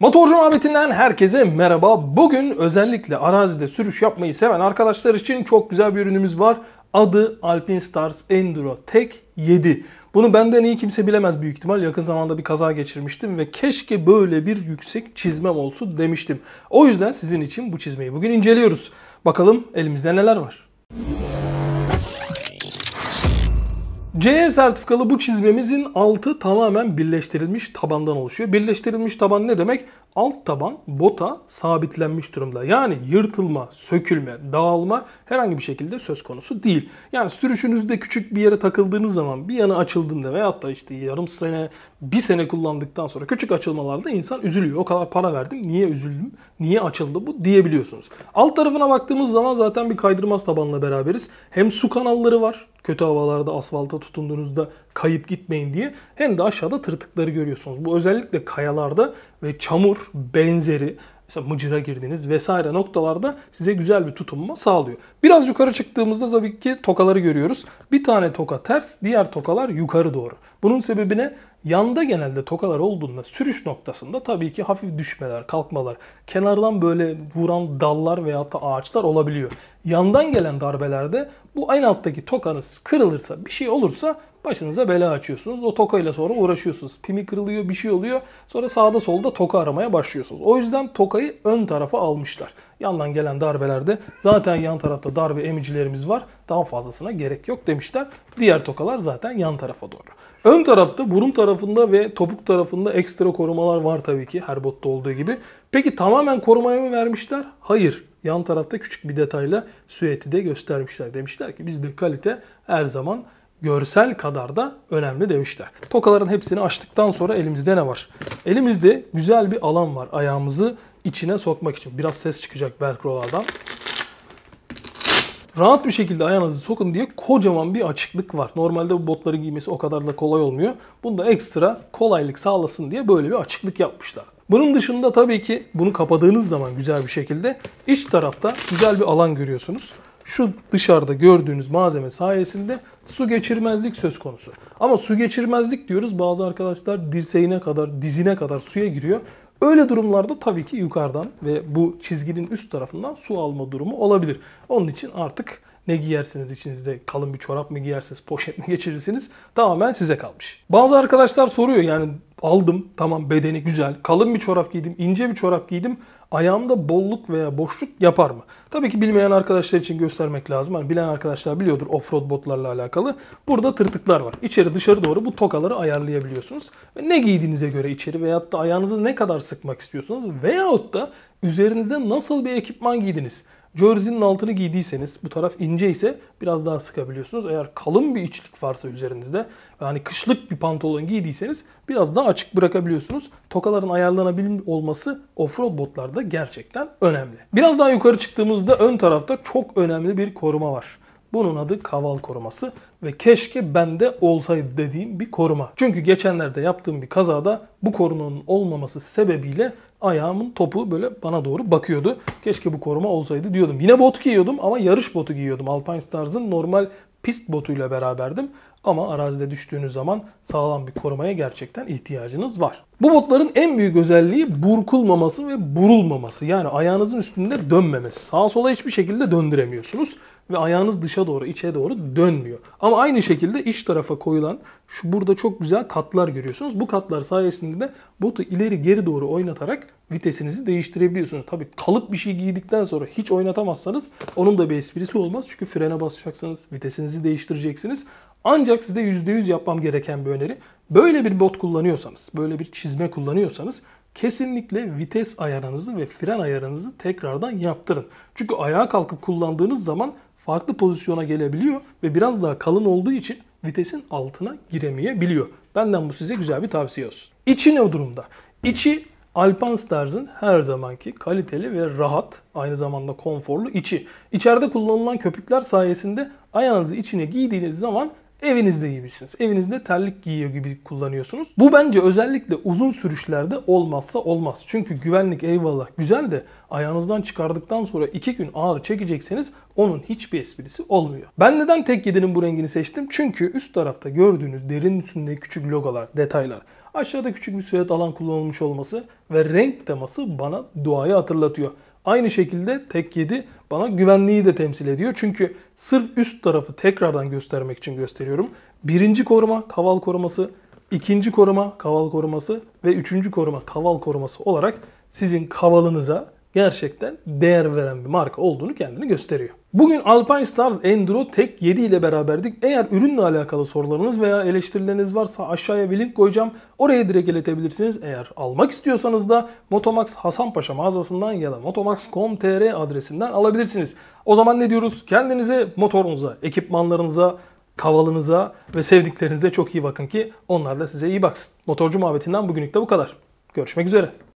Motorcu Muhabbeti'nden herkese merhaba. Bugün özellikle arazide sürüş yapmayı seven arkadaşlar için çok güzel bir ürünümüz var. Adı Alpinestars Enduro Tech 7. Bunu benden iyi kimse bilemez büyük ihtimal. Yakın zamanda bir kaza geçirmiştim ve keşke böyle bir yüksek çizmem olsun demiştim. O yüzden sizin için bu çizmeyi bugün inceliyoruz. Bakalım elimizde neler var. CE sertifikalı bu çizmemizin altı tamamen birleştirilmiş tabandan oluşuyor. Birleştirilmiş taban ne demek? Alt taban bota sabitlenmiş durumda. Yani yırtılma, sökülme, dağılma herhangi bir şekilde söz konusu değil. Yani sürüşünüzde küçük bir yere takıldığınız zaman, bir yanı açıldığında veyahut da işte yarım sene, bir sene kullandıktan sonra küçük açılmalarda insan üzülüyor. O kadar para verdim, niye üzüldüm, niye açıldı bu diyebiliyorsunuz. Alt tarafına baktığımız zaman zaten bir kaydırmaz tabanla beraberiz. Hem su kanalları var. Kötü havalarda asfalta tutunduğunuzda kayıp gitmeyin diye. Hem de aşağıda tırtıkları görüyorsunuz. Bu özellikle kayalarda ve çamur benzeri mesela mıcıra girdiniz vesaire noktalarda size güzel bir tutunma sağlıyor. Biraz yukarı çıktığımızda tabii ki tokaları görüyoruz. Bir tane toka ters, diğer tokalar yukarı doğru. Bunun sebebi ne? Yanda genelde tokalar olduğunda sürüş noktasında tabii ki hafif düşmeler, kalkmalar, kenardan böyle vuran dallar veyahut da ağaçlar olabiliyor. Yandan gelen darbelerde bu en alttaki tokanız kırılırsa, bir şey olursa başınıza bela açıyorsunuz. O tokayla sonra uğraşıyorsunuz. Pimi kırılıyor, bir şey oluyor. Sonra sağda solda toka aramaya başlıyorsunuz. O yüzden tokayı ön tarafa almışlar. Yandan gelen darbelerde zaten yan tarafta darbe emicilerimiz var. Daha fazlasına gerek yok demişler. Diğer tokalar zaten yan tarafa doğru. Ön tarafta burun tarafında ve topuk tarafında ekstra korumalar var tabii ki her botta olduğu gibi. Peki tamamen korumaya mı vermişler? Hayır. Yan tarafta küçük bir detayla süeti de göstermişler. Demişler ki bizde kalite her zaman görsel kadar da önemli demişler. Tokaların hepsini açtıktan sonra elimizde ne var? Elimizde güzel bir alan var ayağımızı içine sokmak için. Biraz ses çıkacak velcrolardan. Rahat bir şekilde ayağınızı sokun diye kocaman bir açıklık var. Normalde bu botları giymesi o kadar da kolay olmuyor. Bunda ekstra kolaylık sağlasın diye böyle bir açıklık yapmışlar. Bunun dışında tabii ki bunu kapadığınız zaman güzel bir şekilde iç tarafta güzel bir alan görüyorsunuz. Şu dışarıda gördüğünüz malzeme sayesinde su geçirmezlik söz konusu. Ama su geçirmezlik diyoruz. Bazı arkadaşlar dirseğine kadar, dizine kadar suya giriyor. Öyle durumlarda tabii ki yukarıdan ve bu çizginin üst tarafından su alma durumu olabilir. Onun için artık ne giyersiniz içinizde, kalın bir çorap mı giyersiniz, poşet mi geçirirsiniz tamamen size kalmış. Bazı arkadaşlar soruyor yani aldım tamam bedeni güzel, kalın bir çorap giydim, ince bir çorap giydim. Ayağımda bolluk veya boşluk yapar mı? Tabii ki bilmeyen arkadaşlar için göstermek lazım. Yani bilen arkadaşlar biliyordur offroad botlarla alakalı. Burada tırtıklar var. İçeri dışarı doğru bu tokaları ayarlayabiliyorsunuz. Ne giydiğinize göre içeri veyahut da ayağınızı ne kadar sıkmak istiyorsunuz veyahut da üzerinize nasıl bir ekipman giydiniz? Jersey'nin altını giydiyseniz, bu taraf ince ise biraz daha sıkabiliyorsunuz. Eğer kalın bir içlik varsa üzerinizde, yani kışlık bir pantolon giydiyseniz biraz daha açık bırakabiliyorsunuz. Tokaların ayarlanabilir olması offroad botlarda gerçekten önemli. Biraz daha yukarı çıktığımızda ön tarafta çok önemli bir koruma var. Bunun adı kaval koruması ve keşke bende olsaydı dediğim bir koruma. Çünkü geçenlerde yaptığım bir kazada bu korumanın olmaması sebebiyle ayağımın topu böyle bana doğru bakıyordu. Keşke bu koruma olsaydı diyordum. Yine bot giyiyordum ama yarış botu giyiyordum. Alpinestars'ın normal pist botuyla beraberdim. Ama arazide düştüğünüz zaman sağlam bir korumaya gerçekten ihtiyacınız var. Bu botların en büyük özelliği burkulmaması ve burulmaması. Yani ayağınızın üstünde dönmemesi. Sağa sola hiçbir şekilde döndüremiyorsunuz. Ve ayağınız dışa doğru, içe doğru dönmüyor. Ama aynı şekilde iç tarafa koyulan, şu burada çok güzel katlar görüyorsunuz. Bu katlar sayesinde de botu ileri geri doğru oynatarak vitesinizi değiştirebiliyorsunuz. Tabii kalıp bir şey giydikten sonra hiç oynatamazsanız onun da bir esprisi olmaz. Çünkü frene basacaksınız, vitesinizi değiştireceksiniz. Ancak size %100 yapmam gereken bir öneri. Böyle bir bot kullanıyorsanız, böyle bir çizme kullanıyorsanız kesinlikle vites ayarınızı ve fren ayarınızı tekrardan yaptırın. Çünkü ayağa kalkıp kullandığınız zaman farklı pozisyona gelebiliyor ve biraz daha kalın olduğu için vitesin altına giremeyebiliyor. Benden bu size güzel bir tavsiye olsun. İçi ne durumda? İçi Alpinestars'ın her zamanki kaliteli ve rahat, aynı zamanda konforlu içi. İçeride kullanılan köpükler sayesinde ayağınızı içine giydiğiniz zaman evinizde giyibilirsiniz. Evinizde terlik giyiyor gibi kullanıyorsunuz. Bu bence özellikle uzun sürüşlerde olmazsa olmaz. Çünkü güvenlik eyvallah güzel de ayağınızdan çıkardıktan sonra 2 gün ağır çekecekseniz onun hiçbir esprisi olmuyor. Ben neden Tech 7'nin bu rengini seçtim? Çünkü üst tarafta gördüğünüz derinin üstünde küçük logolar, detaylar. Aşağıda küçük bir sürat alan kullanılmış olması ve renk teması bana doğayı hatırlatıyor. Aynı şekilde Tek 7 bana güvenliği de temsil ediyor. Çünkü sırf üst tarafı tekrardan göstermek için gösteriyorum. Birinci koruma kaval koruması, ikinci koruma kaval koruması ve üçüncü koruma kaval koruması olarak sizin kavalınıza gerçekten değer veren bir marka olduğunu kendini gösteriyor. Bugün Alpinestars Enduro Tech 7 ile beraberdik. Eğer ürünle alakalı sorularınız veya eleştirileriniz varsa aşağıya bir link koyacağım. Oraya direkt iletebilirsiniz. Eğer almak istiyorsanız da Motomax Hasanpaşa mağazasından ya da motomax.com.tr adresinden alabilirsiniz. O zaman ne diyoruz? Kendinize, motorunuza, ekipmanlarınıza, kavalınıza ve sevdiklerinize çok iyi bakın ki onlar da size iyi baksın. Motorcu muhabbetinden bugünlük de bu kadar. Görüşmek üzere.